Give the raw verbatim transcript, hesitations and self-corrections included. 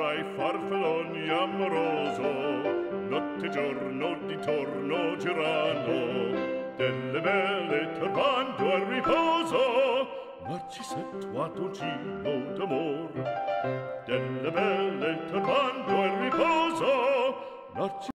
avrai farfalloni amoroso, notte giorno di torno girano, delle belle turbando al riposo, narcisetto a tuo giro d'amor, delle belle turbando al riposo, narcisetto